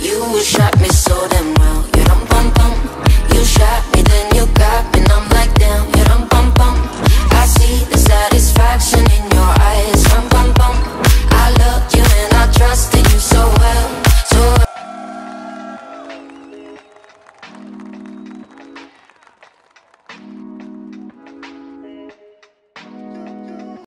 You shot me so damn well.